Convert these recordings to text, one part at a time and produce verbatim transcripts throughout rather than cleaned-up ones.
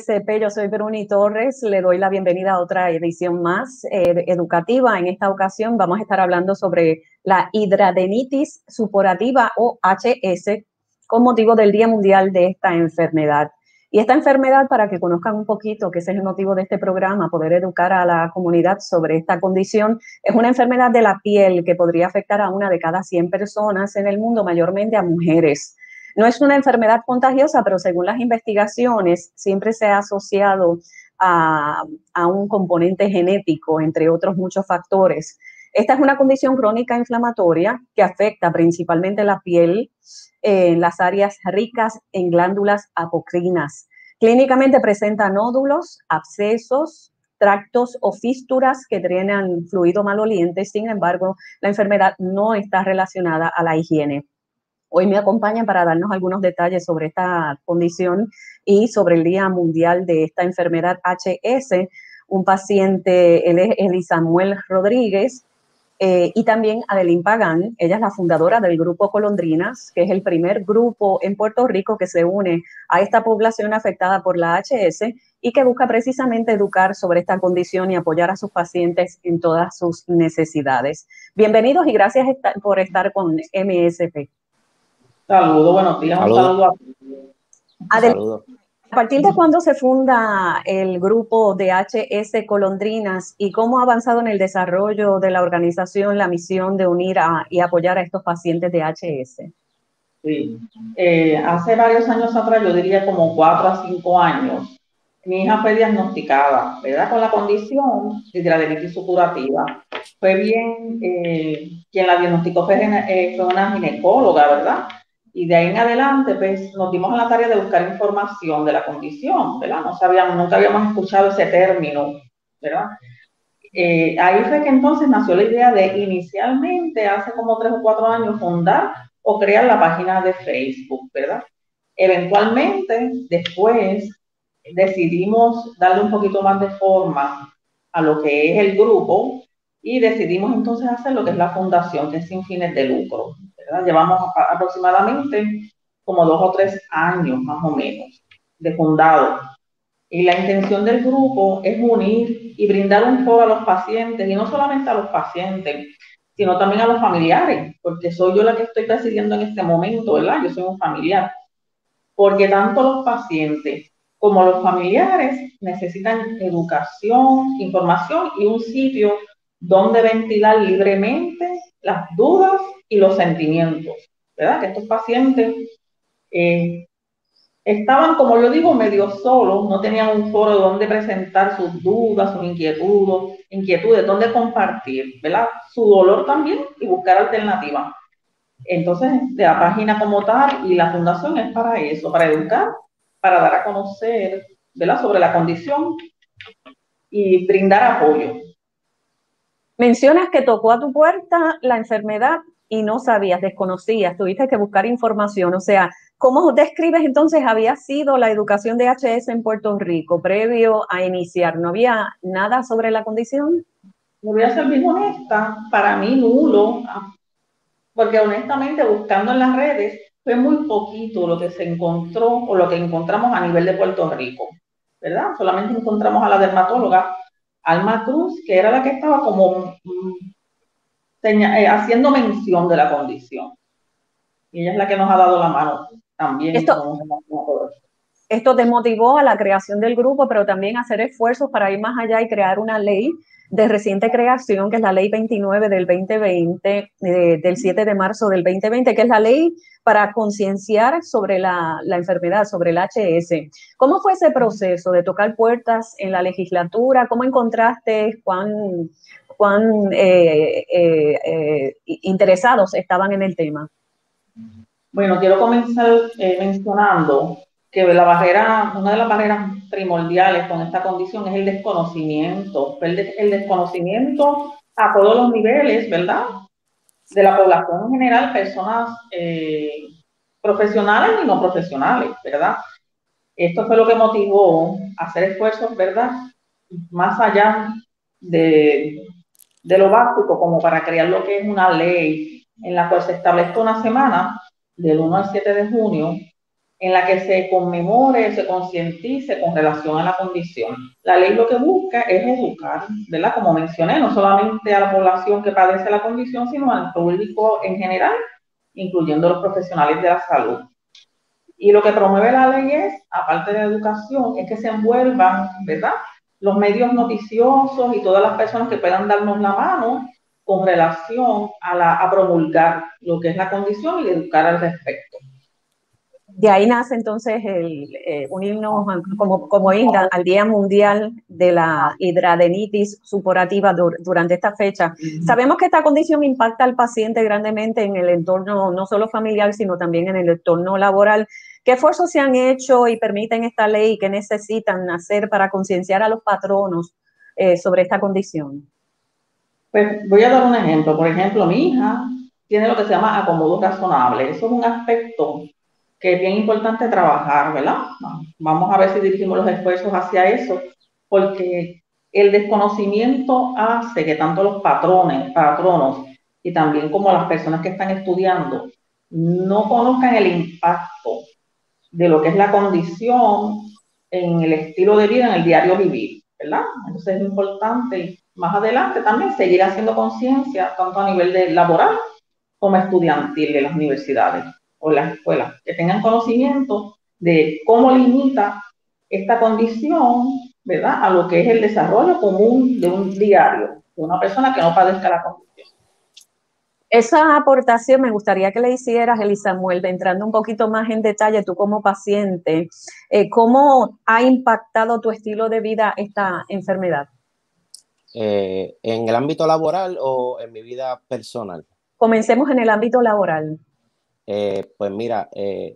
M S P, yo soy Verónica Torres, le doy la bienvenida a otra edición más eh, educativa. En esta ocasión vamos a estar hablando sobre la hidradenitis supurativa o H S con motivo del Día Mundial de esta enfermedad. Y esta enfermedad, para que conozcan un poquito, que ese es el motivo de este programa, poder educar a la comunidad sobre esta condición, es una enfermedad de la piel que podría afectar a una de cada cien personas en el mundo, mayormente a mujeres. No es una enfermedad contagiosa, pero según las investigaciones siempre se ha asociado a, a un componente genético, entre otros muchos factores. Esta es una condición crónica inflamatoria que afecta principalmente la piel, en las áreas ricas en glándulas apocrinas. Clínicamente presenta nódulos, abscesos, tractos o fístulas que drenan fluido maloliente. Sin embargo, la enfermedad no está relacionada a la higiene. Hoy me acompañan para darnos algunos detalles sobre esta condición y sobre el Día Mundial de esta enfermedad H S, un paciente, él es Eli Samuel Rodríguez, Eh, y también Adeline Pagán. Ella es la fundadora del Grupo Golondrinas, que es el primer grupo en Puerto Rico que se une a esta población afectada por la H S y que busca precisamente educar sobre esta condición y apoyar a sus pacientes en todas sus necesidades. Bienvenidos y gracias por estar con M S P. Saludos, buenos días. Saludos. Saludo a... Adeline, Saludo. ¿A partir de cuándo se funda el grupo de H S Golondrinas y cómo ha avanzado en el desarrollo de la organización la misión de unir a, y apoyar a estos pacientes de H S? Sí, eh, hace varios años atrás, yo diría como cuatro a cinco años, mi hija fue diagnosticada, ¿verdad?, con la condición de hidradenitis supurativa. Fue bien, eh, quien la diagnosticó fue, eh, fue una ginecóloga, ¿verdad?, y de ahí en adelante, pues, nos dimos a la tarea de buscar información de la condición, ¿verdad? No sabíamos, nunca habíamos escuchado ese término, ¿verdad? Eh, ahí fue que entonces nació la idea de inicialmente, hace como tres o cuatro años, fundar o crear la página de Facebook, ¿verdad? Eventualmente, después, decidimos darle un poquito más de forma a lo que es el grupo y decidimos entonces hacer lo que es la fundación, que es sin fines de lucro, ¿verdad? Llevamos aproximadamente como dos o tres años más o menos de fundado. Y la intención del grupo es unir y brindar un foro a los pacientes, y no solamente a los pacientes, sino también a los familiares, porque soy yo la que estoy presidiendo en este momento, ¿verdad? Yo soy un familiar. Porque tanto los pacientes como los familiares necesitan educación, información y un sitio donde ventilar libremente las dudas y los sentimientos, ¿verdad? Que estos pacientes eh, estaban, como yo digo, medio solos, no tenían un foro donde presentar sus dudas, sus inquietudes, inquietudes, donde compartir, ¿verdad?, su dolor también y buscar alternativas. Entonces, de la página como tal y la fundación es para eso, para educar, para dar a conocer, ¿verdad?, sobre la condición y brindar apoyo. Mencionas que tocó a tu puerta la enfermedad y no sabías, desconocías, tuviste que buscar información. O sea, ¿cómo describes entonces había sido la educación de H S en Puerto Rico previo a iniciar? ¿No había nada sobre la condición? Me voy a ser bien honesta, para mí nulo, porque honestamente buscando en las redes fue muy poquito lo que se encontró o lo que encontramos a nivel de Puerto Rico, ¿verdad? Solamente encontramos a la dermatóloga Alma Cruz, que era la que estaba como eh, haciendo mención de la condición. Y ella es la que nos ha dado la mano también. Esto, esto te motivó a la creación del grupo, pero también hacer esfuerzos para ir más allá y crear una ley de reciente creación, que es la ley veintinueve del veinte veinte, eh, del siete de marzo del veinte veinte, que es la ley para concienciar sobre la, la enfermedad, sobre el H S. ¿Cómo fue ese proceso de tocar puertas en la legislatura? ¿Cómo encontraste cuán, cuán eh, eh, eh, interesados estaban en el tema? Bueno, quiero comenzar eh, mencionando que la barrera, una de las barreras primordiales con esta condición es el desconocimiento, el, de, el desconocimiento a todos los niveles, ¿verdad?, de la población en general, personas eh, profesionales y no profesionales, ¿verdad? Esto fue lo que motivó a hacer esfuerzos, ¿verdad?, más allá de, de lo básico, como para crear lo que es una ley en la cual se establezca una semana del uno al siete de junio en la que se conmemore, se concientice con relación a la condición. La ley lo que busca es educar, ¿verdad? Como mencioné, no solamente a la población que padece la condición, sino al público en general, incluyendo los profesionales de la salud. Y lo que promueve la ley es, aparte de la educación, es que se envuelvan, ¿verdad?, los medios noticiosos y todas las personas que puedan darnos la mano con relación a, la, a promulgar lo que es la condición y educar al respecto. De ahí nace entonces el eh, unirnos como, como isla al Día Mundial de la Hidradenitis Supurativa dur, durante esta fecha. Uh-huh. Sabemos que esta condición impacta al paciente grandemente en el entorno no solo familiar, sino también en el entorno laboral. ¿Qué esfuerzos se han hecho y permiten esta ley? ¿Qué necesitan hacer para concienciar a los patronos eh, sobre esta condición? Pues voy a dar un ejemplo. Por ejemplo, mi hija tiene lo que se llama acomodo razonable. Eso es un aspecto que es bien importante trabajar, ¿verdad? Vamos a ver si dirigimos los esfuerzos hacia eso, porque el desconocimiento hace que tanto los patrones, patronos y también como las personas que están estudiando no conozcan el impacto de lo que es la condición en el estilo de vida, en el diario vivir, ¿verdad? Entonces es importante más adelante también seguir haciendo conciencia tanto a nivel de laboral como estudiantil de las universidades o las escuelas, que tengan conocimiento de cómo limita esta condición, ¿verdad?, a lo que es el desarrollo común de un diario, de una persona que no padezca la condición. Esa aportación me gustaría que le hicieras, Eli Samuel, entrando un poquito más en detalle, tú como paciente, eh, ¿cómo ha impactado tu estilo de vida esta enfermedad? Eh, ¿En el ámbito laboral o en mi vida personal? Comencemos en el ámbito laboral. Eh, pues mira, eh,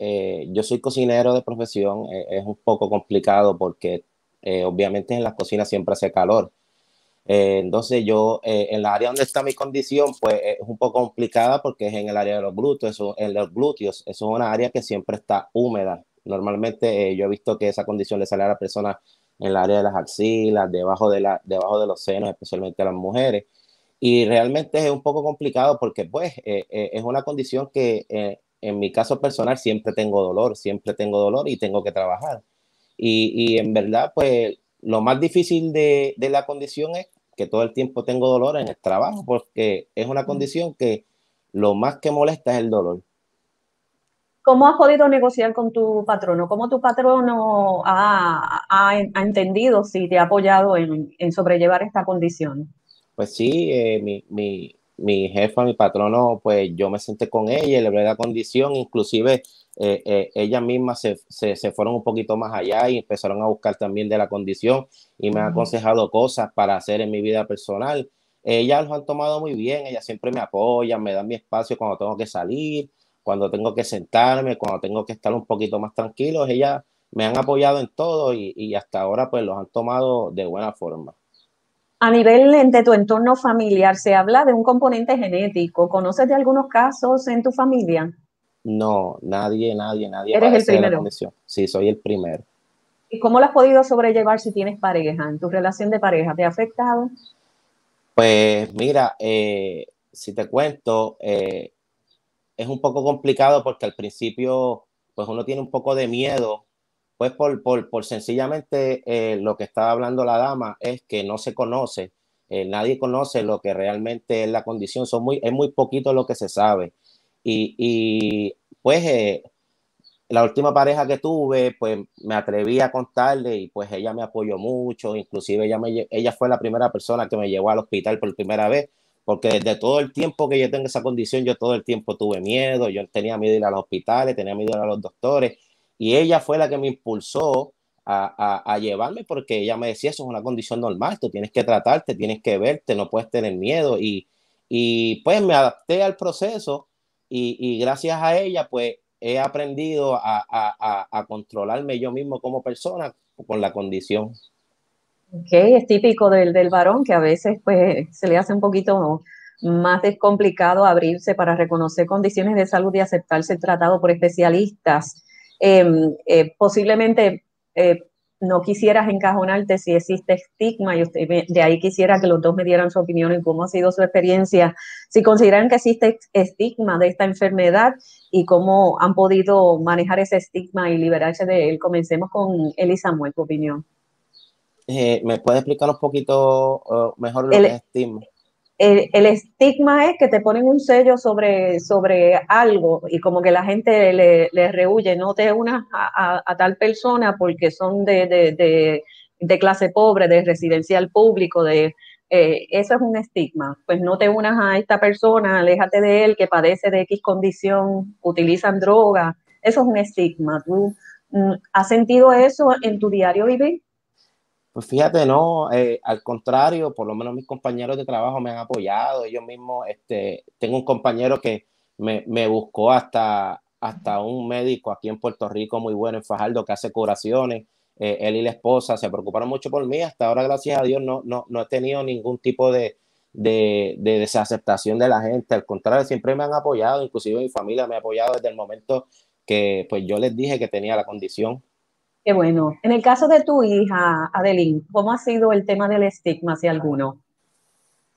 eh, yo soy cocinero de profesión, eh, es un poco complicado porque eh, obviamente en las cocinas siempre hace calor, eh, entonces yo eh, en la área donde está mi condición pues es un poco complicada porque es en el área de los glúteos, eso, en los glúteos, eso es una área que siempre está húmeda. Normalmente eh, yo he visto que esa condición le sale a la persona en el área de las axilas, debajo de, la, debajo de los senos, especialmente a las mujeres. Y realmente es un poco complicado porque pues eh, eh, es una condición que eh, en mi caso personal siempre tengo dolor, siempre tengo dolor y tengo que trabajar. Y, y en verdad pues lo más difícil de, de la condición es que todo el tiempo tengo dolor en el trabajo porque es una condición que lo más que molesta es el dolor. ¿Cómo has podido negociar con tu patrono? ¿Cómo tu patrono ha, ha, ha entendido si te ha apoyado en, en sobrellevar esta condición? Pues sí, eh, mi, mi, mi jefa, mi patrono, pues yo me senté con ella, le hablé de la condición, inclusive eh, eh, ellas mismas se, se, se fueron un poquito más allá y empezaron a buscar también de la condición y me han aconsejado cosas para hacer en mi vida personal. Ellas lo han tomado muy bien, ellas siempre me apoyan, me dan mi espacio cuando tengo que salir, cuando tengo que sentarme, cuando tengo que estar un poquito más tranquilos. Ellas me han apoyado en todo y, y hasta ahora pues los han tomado de buena forma. A nivel de tu entorno familiar, se habla de un componente genético. ¿Conoces de algunos casos en tu familia? No, nadie, nadie, nadie. ¿Eres el primero? Sí, soy el primero. ¿Y cómo lo has podido sobrellevar si tienes pareja? ¿En tu relación de pareja te ha afectado? Pues mira, eh, si te cuento, eh, es un poco complicado porque al principio pues uno tiene un poco de miedo. Pues por, por, por sencillamente eh, lo que estaba hablando la dama es que no se conoce, eh, nadie conoce lo que realmente es la condición, son muy, es muy poquito lo que se sabe. Y, y pues eh, la última pareja que tuve, pues me atreví a contarle y pues ella me apoyó mucho, inclusive ella, me, ella fue la primera persona que me llevó al hospital por primera vez, porque desde todo el tiempo que yo tengo esa condición, yo todo el tiempo tuve miedo, yo tenía miedo de ir a los hospitales, tenía miedo de ir a los doctores. Y ella fue la que me impulsó a, a, a llevarme porque ella me decía, eso es una condición normal, tú tienes que tratarte, tienes que verte, no puedes tener miedo. Y, y pues me adapté al proceso y, y gracias a ella pues he aprendido a, a, a, a controlarme yo mismo como persona con la condición. Ok, es típico del, del varón que a veces pues se le hace un poquito más descomplicado abrirse para reconocer condiciones de salud y aceptarse tratado por especialistas. Eh, eh, posiblemente eh, no quisieras encajonarte si existe estigma, y usted, de ahí quisiera que los dos me dieran su opinión en cómo ha sido su experiencia, si consideran que existe estigma de esta enfermedad y cómo han podido manejar ese estigma y liberarse de él. Comencemos con Eli Samuel, tu opinión. Eh, ¿Me puedes explicar un poquito uh, mejor lo el, que es estigma? El, el estigma es que te ponen un sello sobre, sobre algo y como que la gente le, le rehuye, no te unas a, a, a tal persona porque son de, de, de, de clase pobre, de residencial público, de eh, eso es un estigma. Pues no te unas a esta persona, aléjate de él que padece de X condición, utilizan drogas, eso es un estigma. ¿Tú mm, has sentido eso en tu diario vivir? Pues fíjate, no, eh, al contrario, por lo menos mis compañeros de trabajo me han apoyado, ellos mismos, este, tengo un compañero que me, me buscó hasta, hasta un médico aquí en Puerto Rico muy bueno, en Fajardo, que hace curaciones, eh, él y la esposa se preocuparon mucho por mí, hasta ahora, gracias a Dios, no, no, no he tenido ningún tipo de, de, de desaceptación de la gente, al contrario, siempre me han apoyado, inclusive mi familia me ha apoyado desde el momento que pues, yo les dije que tenía la condición. Qué bueno. En el caso de tu hija, Adeline, ¿cómo ha sido el tema del estigma, si alguno?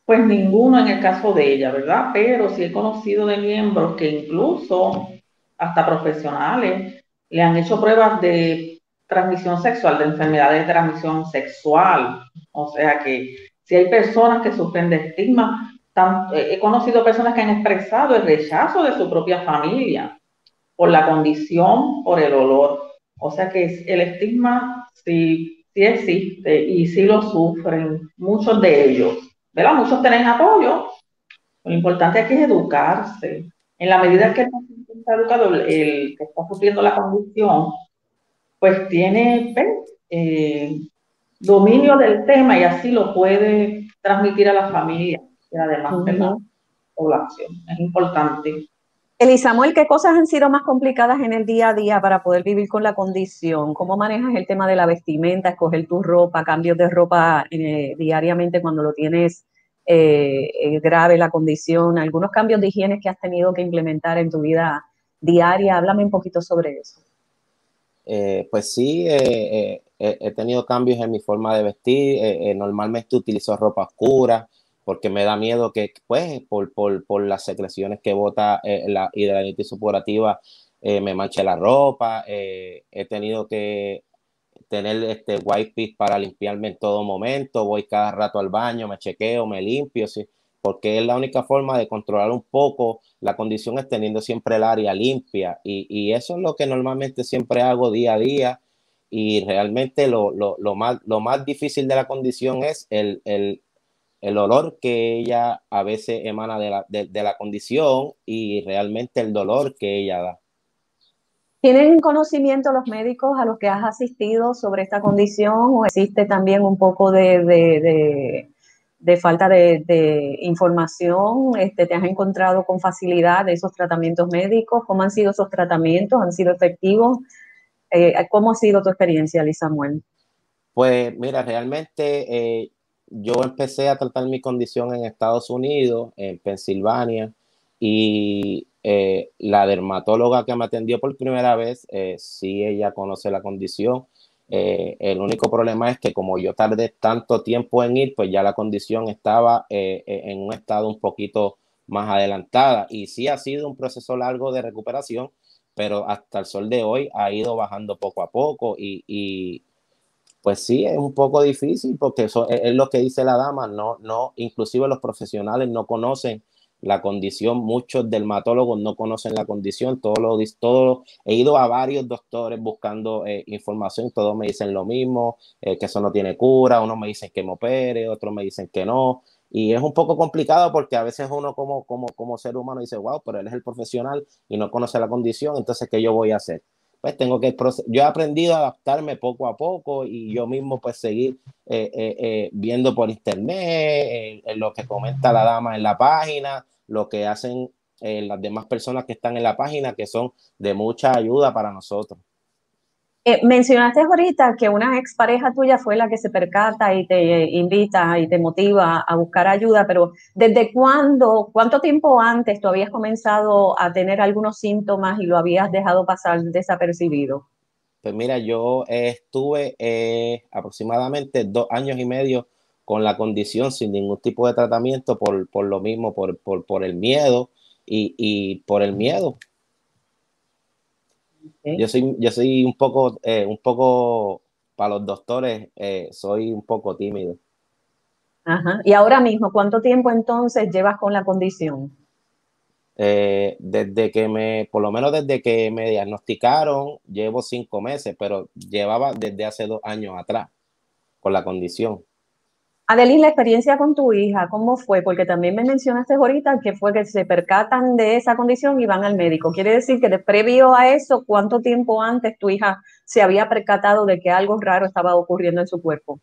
Pues ninguno en el caso de ella, ¿verdad? Pero sí he conocido de miembros que incluso hasta profesionales le han hecho pruebas de transmisión sexual, de enfermedades de transmisión sexual. O sea que si hay personas que sufren de estigma, tan, he conocido personas que han expresado el rechazo de su propia familia por la condición, por el olor. O sea que el estigma sí, sí existe y sí lo sufren muchos de ellos, ¿verdad? Muchos tienen apoyo. Lo importante aquí es educarse. En la medida que el paciente está educado, el que está sufriendo la condición, pues tiene eh, dominio del tema y así lo puede transmitir a la familia y además uh-huh. de la población. Es importante. Eli Samuel, ¿qué cosas han sido más complicadas en el día a día para poder vivir con la condición? ¿Cómo manejas el tema de la vestimenta, escoger tu ropa, cambios de ropa eh, diariamente cuando lo tienes eh, grave la condición? ¿Algunos cambios de higiene que has tenido que implementar en tu vida diaria? Háblame un poquito sobre eso. Eh, pues sí, eh, eh, he tenido cambios en mi forma de vestir. Eh, eh, normalmente utilizo ropa oscura, porque me da miedo que, pues, por, por, por las secreciones que bota eh, la hidradenitis supurativa, eh, me manche la ropa. Eh, he tenido que tener este wipes para limpiarme en todo momento. Voy cada rato al baño, me chequeo, me limpio, ¿sí? Porque es la única forma de controlar un poco la condición es teniendo siempre el área limpia. Y, y eso es lo que normalmente siempre hago día a día. Y realmente lo, lo, lo, más, lo más difícil de la condición es el... el el olor que ella a veces emana de la, de, de la condición y realmente el dolor que ella da. ¿Tienen conocimiento los médicos a los que has asistido sobre esta condición o existe también un poco de, de, de, de falta de, de información? Este, ¿Te has encontrado con facilidad de esos tratamientos médicos? ¿Cómo han sido esos tratamientos? ¿Han sido efectivos? Eh, ¿Cómo ha sido tu experiencia, Eli Samuel? Pues mira, realmente... Eh, Yo empecé a tratar mi condición en Estados Unidos, en Pensilvania, y eh, la dermatóloga que me atendió por primera vez, eh, sí, ella conoce la condición. Eh, el único problema es que como yo tardé tanto tiempo en ir, pues ya la condición estaba eh, en un estado un poquito más adelantada. Y sí ha sido un proceso largo de recuperación, pero hasta el sol de hoy ha ido bajando poco a poco y... y pues sí, es un poco difícil porque eso es lo que dice la dama, no, no, inclusive los profesionales no conocen la condición, muchos dermatólogos no conocen la condición, todos los, todos, he ido a varios doctores buscando eh, información, todos me dicen lo mismo, eh, que eso no tiene cura, unos me dicen que me opere, otros me dicen que no, y es un poco complicado porque a veces uno como, como, como ser humano dice, wow, pero él es el profesional y no conoce la condición, entonces ¿qué yo voy a hacer? Pues tengo que, yo he aprendido a adaptarme poco a poco y yo mismo pues seguir eh, eh, eh, viendo por internet, eh, eh, lo que comenta la dama en la página, lo que hacen eh, las demás personas que están en la página que son de mucha ayuda para nosotros. Eh, mencionaste ahorita que una expareja tuya fue la que se percata y te invita y te motiva a buscar ayuda, pero ¿desde cuándo, cuánto tiempo antes tú habías comenzado a tener algunos síntomas y lo habías dejado pasar desapercibido? Pues mira, yo eh, estuve eh, aproximadamente dos años y medio con la condición sin ningún tipo de tratamiento por, por lo mismo, por, por, por el miedo y, y por el miedo. Okay. Yo soy, yo soy un poco, eh, un poco, para los doctores, eh, soy un poco tímido. Ajá. Y ahora mismo, ¿cuánto tiempo entonces llevas con la condición? Eh, desde que me, por lo menos desde que me diagnosticaron, llevo cinco meses, pero llevaba desde hace dos años atrás con la condición. Adeline, la experiencia con tu hija, ¿cómo fue? Porque también me mencionaste ahorita que fue que se percatan de esa condición y van al médico. Quiere decir que de previo a eso, ¿cuánto tiempo antes tu hija se había percatado de que algo raro estaba ocurriendo en su cuerpo?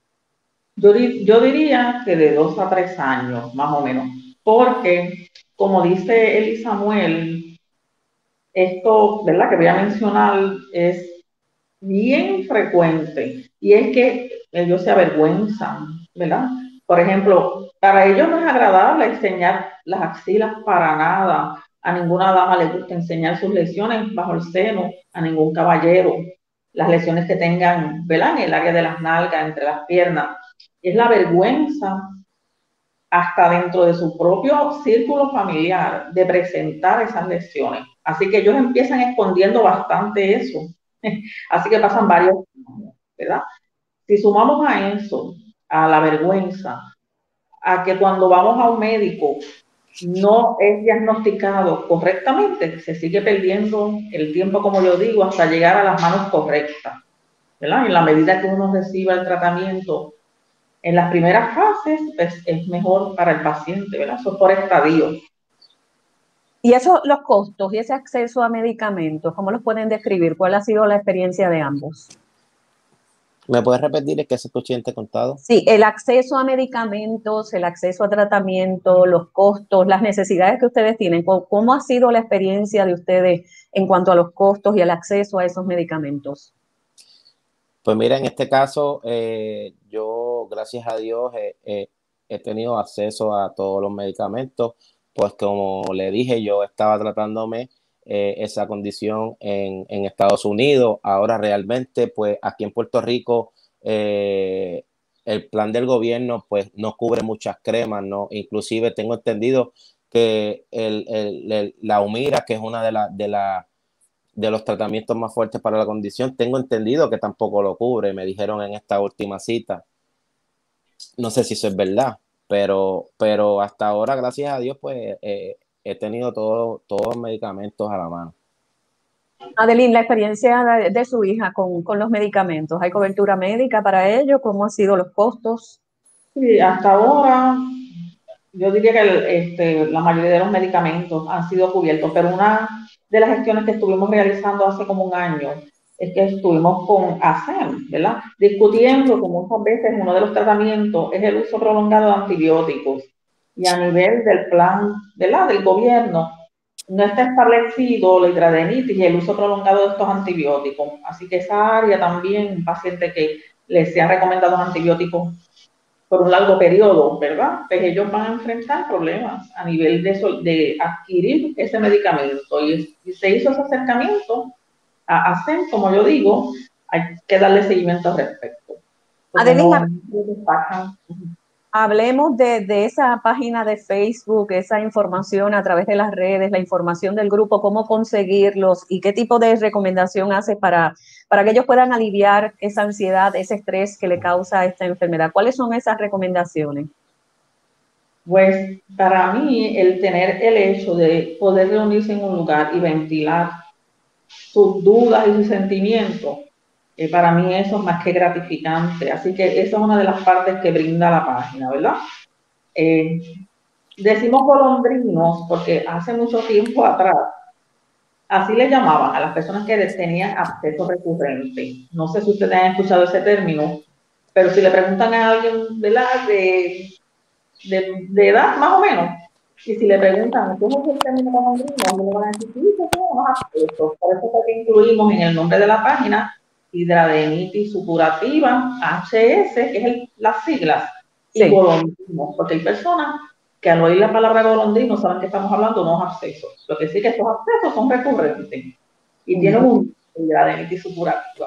Yo, yo diría que de dos a tres años, más o menos, porque, como dice Eli Samuel, esto, ¿verdad?, que voy a mencionar es bien frecuente y es que ellos se avergüenzan, ¿verdad? Por ejemplo, para ellos no es agradable enseñar las axilas para nada. A ninguna dama le gusta enseñar sus lesiones bajo el seno, a ningún caballero. Las lesiones que tengan, ¿verdad?, en el área de las nalgas, entre las piernas. Es la vergüenza, hasta dentro de su propio círculo familiar, de presentar esas lesiones. Así que ellos empiezan escondiendo bastante eso. Así que pasan varios años, ¿verdad? Si sumamos a eso, a la vergüenza, a que cuando vamos a un médico no es diagnosticado correctamente, se sigue perdiendo el tiempo, como yo digo, hasta llegar a las manos correctas, ¿verdad? En la medida que uno reciba el tratamiento en las primeras fases, pues es mejor para el paciente, ¿verdad? Eso es por estadios. Y eso, los costos y ese acceso a medicamentos, ¿cómo los pueden describir? ¿Cuál ha sido la experiencia de ambos? ¿Me puedes repetir el que es paciente contado? Sí, el acceso a medicamentos, el acceso a tratamiento, los costos, las necesidades que ustedes tienen. ¿Cómo ha sido la experiencia de ustedes en cuanto a los costos y el acceso a esos medicamentos? Pues mira, en este caso, eh, yo, gracias a Dios, eh, eh, he tenido acceso a todos los medicamentos. Pues como le dije, yo estaba tratándome Eh, esa condición en, en Estados Unidos. Ahora realmente, pues aquí en Puerto Rico, eh, el plan del gobierno pues no cubre muchas cremas, ¿no? Inclusive tengo entendido que el, el, el, la Humira, que es una de, la, de, la, de los tratamientos más fuertes para la condición, tengo entendido que tampoco lo cubre, me dijeron en esta última cita. No sé si eso es verdad, pero, pero hasta ahora, gracias a Dios, pues eh, he tenido todo, todos los medicamentos a la mano. Adeline, la experiencia de, de su hija con, con los medicamentos, ¿hay cobertura médica para ello? ¿Cómo han sido los costos? Sí, hasta ahora yo diría que el, este, la mayoría de los medicamentos han sido cubiertos, pero una de las gestiones que estuvimos realizando hace como un año es que estuvimos con A C E M, ¿verdad?, discutiendo que muchas veces uno de los tratamientos es el uso prolongado de antibióticos. Y a nivel del plan, ¿verdad?, del gobierno, no está establecido la hidradenitis y el uso prolongado de estos antibióticos. Así que esa área también, un paciente que les sean recomendados antibióticos por un largo periodo, ¿verdad?, pues ellos van a enfrentar problemas a nivel de, eso, de adquirir ese medicamento. Y, y se hizo ese acercamiento a A C E M, como yo digo, hay que darle seguimiento al respecto. Adelina. Hablemos de, de esa página de Facebook, esa información a través de las redes, la información del grupo, cómo conseguirlos y qué tipo de recomendación hace para, para que ellos puedan aliviar esa ansiedad, ese estrés que le causa esta enfermedad. ¿Cuáles son esas recomendaciones? Pues para mí el tener el hecho de poder reunirse en un lugar y ventilar sus dudas y sus sentimientos, Eh, para mí eso es más que gratificante, así que esa es una de las partes que brinda la página, ¿verdad? Eh, decimos golondrinos porque hace mucho tiempo atrás, así le llamaban a las personas que tenían absceso recurrente. No sé si ustedes han escuchado ese término, pero si le preguntan a alguien, ¿verdad?, de, de, de edad más o menos, y si le preguntan, ¿qué es el término golondrino?, le van a decir, sí, eso es un absceso. Por eso es que incluimos en el nombre de la página hidradenitis supurativa, H S, que es el, las siglas, sí, y golondrinos, porque hay personas que al oír la palabra golondrino saben que estamos hablando de unos abscesos. Lo que sí que estos abscesos son recurrentes y uh-huh. tienen un hidradenitis supurativa.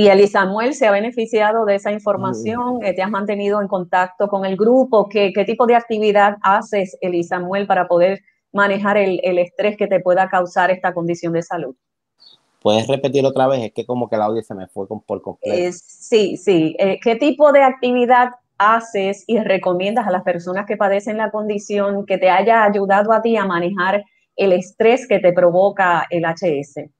Y Eli Samuel se ha beneficiado de esa información, te has mantenido en contacto con el grupo. ¿Qué, qué tipo de actividad haces, Eli Samuel, para poder manejar el, el estrés que te pueda causar esta condición de salud? ¿Puedes repetir otra vez? Es que como que el audio se me fue por completo. Eh, sí, sí. Eh, ¿Qué tipo de actividad haces y recomiendas a las personas que padecen la condición que te haya ayudado a ti a manejar el estrés que te provoca el H S?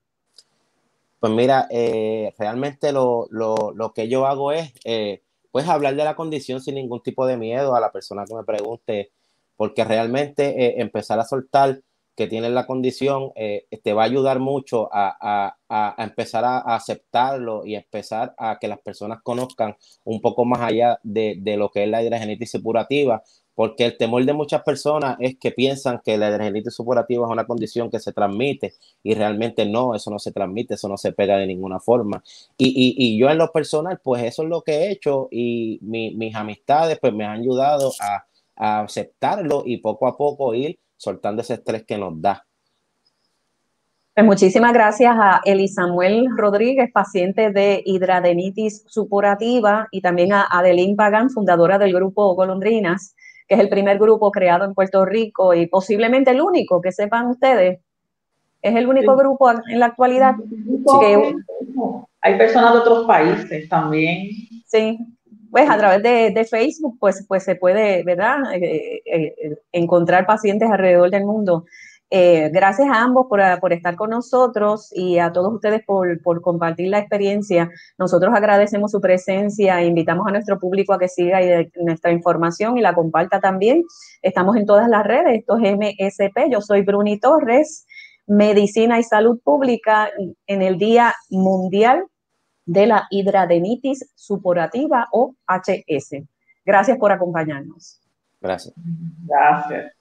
Pues mira, eh, realmente lo, lo, lo que yo hago es eh, pues hablar de la condición sin ningún tipo de miedo a la persona que me pregunte, porque realmente eh, empezar a soltar que tienes la condición eh, te va a ayudar mucho a, a, a empezar a, a aceptarlo y empezar a que las personas conozcan un poco más allá de, de lo que es la hidradenitis supurativa, porque el temor de muchas personas es que piensan que la hidradenitis supurativa es una condición que se transmite y realmente no, eso no se transmite, eso no se pega de ninguna forma. Y, y, y yo en lo personal, pues eso es lo que he hecho y mi, mis amistades pues me han ayudado a, a aceptarlo y poco a poco ir soltando ese estrés que nos da. Pues muchísimas gracias a Eli Samuel Rodríguez, paciente de hidradenitis supurativa, y también a Adeline Pagán, fundadora del Grupo Golondrinas, que es el primer grupo creado en Puerto Rico y posiblemente el único, que sepan ustedes. Es el único sí. grupo en la actualidad. Que... Hay personas de otros países también. Sí. Pues a través de, de Facebook, pues, pues se puede, ¿verdad?, eh, eh, encontrar pacientes alrededor del mundo. Eh, gracias a ambos por, por estar con nosotros y a todos ustedes por, por compartir la experiencia. Nosotros agradecemos su presencia e invitamos a nuestro público a que siga nuestra información y la comparta también. Estamos en todas las redes, esto es M S P. Yo soy Bruni Torres, Medicina y Salud Pública, en el Día Mundial de la Hidradenitis Supurativa o H S. Gracias por acompañarnos. Gracias. Gracias.